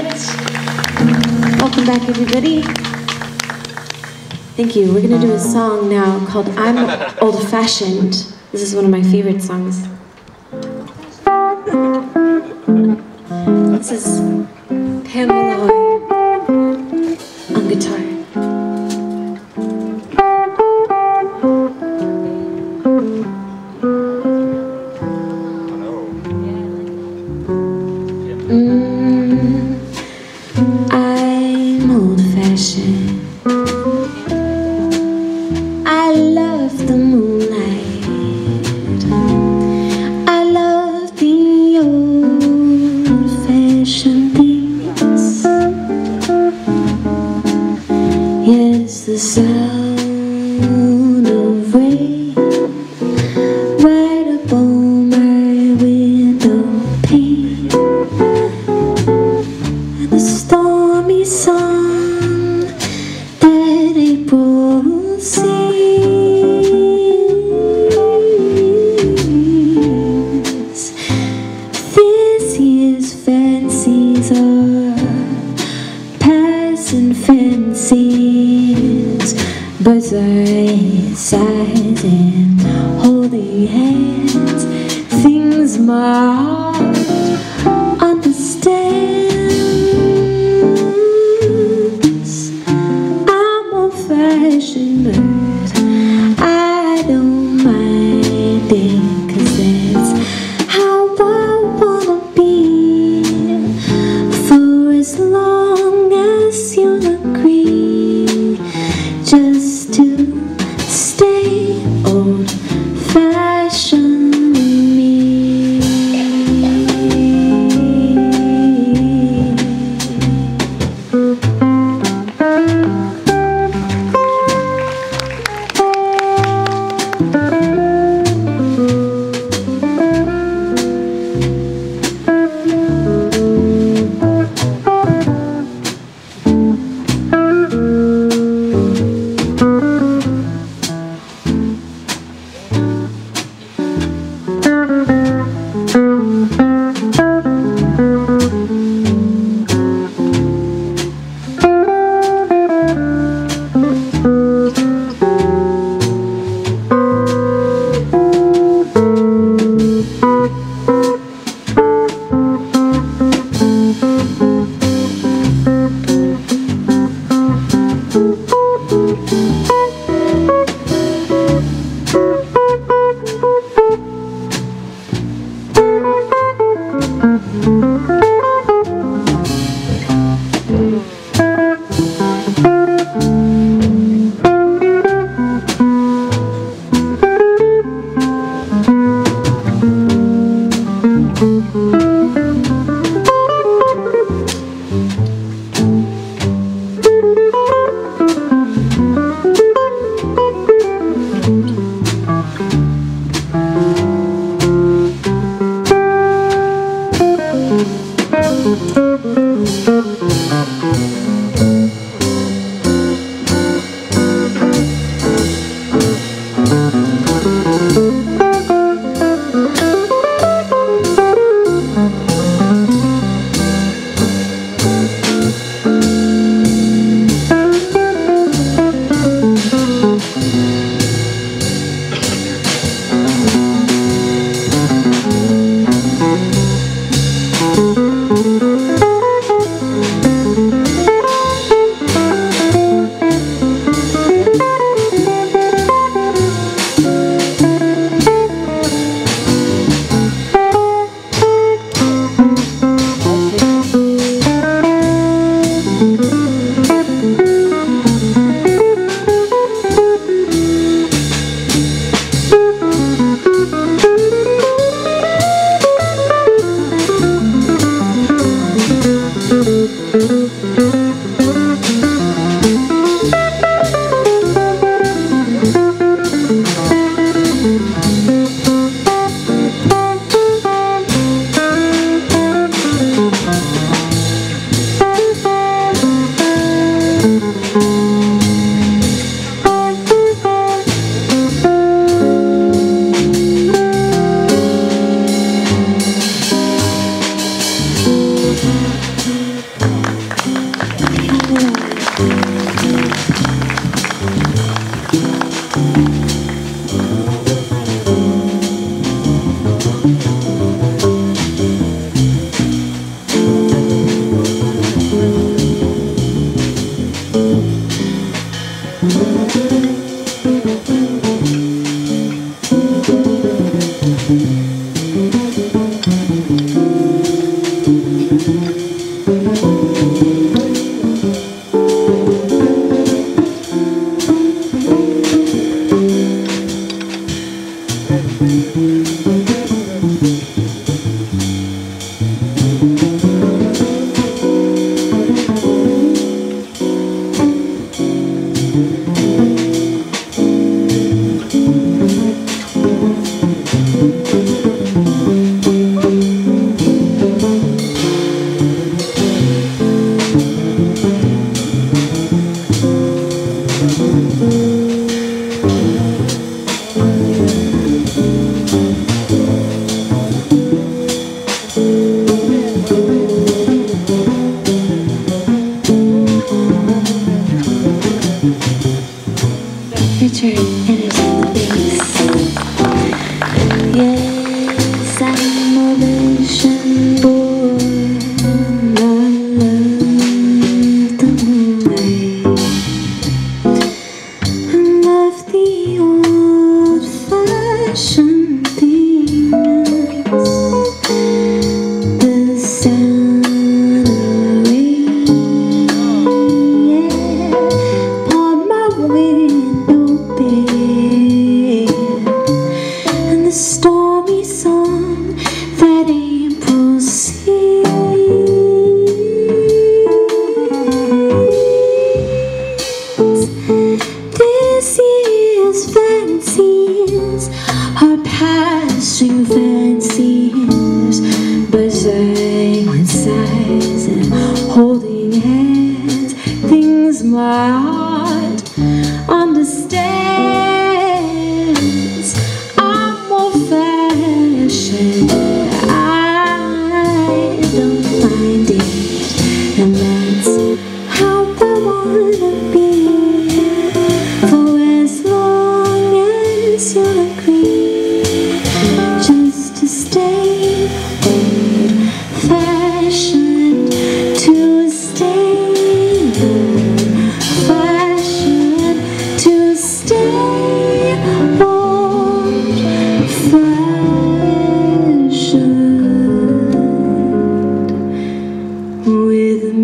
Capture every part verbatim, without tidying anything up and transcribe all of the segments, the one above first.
Puppets. Welcome back, everybody. Thank you. We're going to do a song now called I'm Old Fashioned. This is one of my favorite songs. This is Pam Malloy on guitar. I love the moonlight, I love the old-fashioned things. Yes, the sound of rain right up on my window pane, and the stormy song that April will sing. Fancies, birdseye sighs and holding hands, things my heart understands. I'm old-fashioned, but I don't mind it, 'cause that's how I wanna be for as long as you look. Just to stay old-fashioned with me.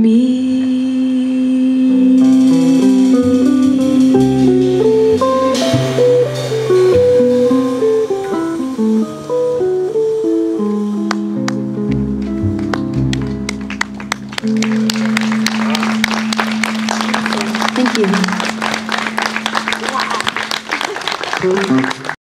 me. Thank you. Wow.